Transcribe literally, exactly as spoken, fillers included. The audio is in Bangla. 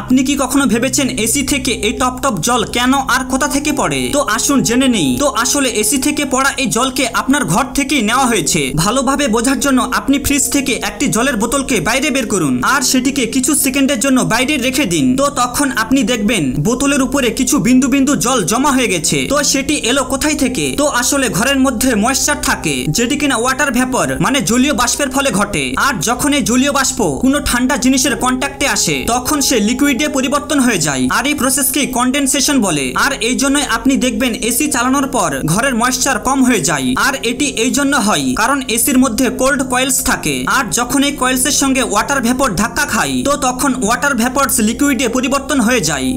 আপনি কি কখনো ভেবেছেন এসি থেকে এই টপটপ জল কেন আর কোথা থেকে পড়ে? তো আসুন জেনে নেই। তো আসলে এসি থেকে পড়া এই জলকে আপনার ঘর থেকে নেওয়া হয়েছে। ভালোভাবে বোঝার জন্য আপনি ফ্রিজ থেকে একটি জলের বোতলকে বাইরে বের করুন আর সেটিকে কিছু সেকেন্ডের জন্য বাইরে রেখে দিন। তো তখন আপনি দেখবেন বোতলের উপরে কিছু বিন্দু বিন্দু জল জমা হয়ে গেছে। তো সেটি এলো কোথায় থেকে? তো আসলে ঘরের মধ্যে ময়েশ্চার থাকে, যেটি কিনা ওয়াটার ভ্যাপর মানে জলীয় বাষ্পের ফলে ঘটে। আর যখন এই জলীয় বাষ্প কোনো ঠান্ডা জিনিসের কন্ট্যাক্টে আসে তখন সে লিকুইড লিকুইডে পরিবর্তন হয়ে যায়, আর এই প্রসেসকে কনডেনসেশন বলে। আর এই জন্য আপনি দেখবেন এসি চালানোর পর ঘরের ময়েশ্চার কম হয়ে যায়। আর এটি এই জন্য হয় কারণ এসির মধ্যে কোল্ড কয়েলস থাকে, আর যখন এই কয়েলসের সঙ্গে ওয়াটার ভ্যাপর ধাক্কা খায় তো তখন ওয়াটার ভ্যাপরস লিকুইডে পরিবর্তন হয়ে যায়।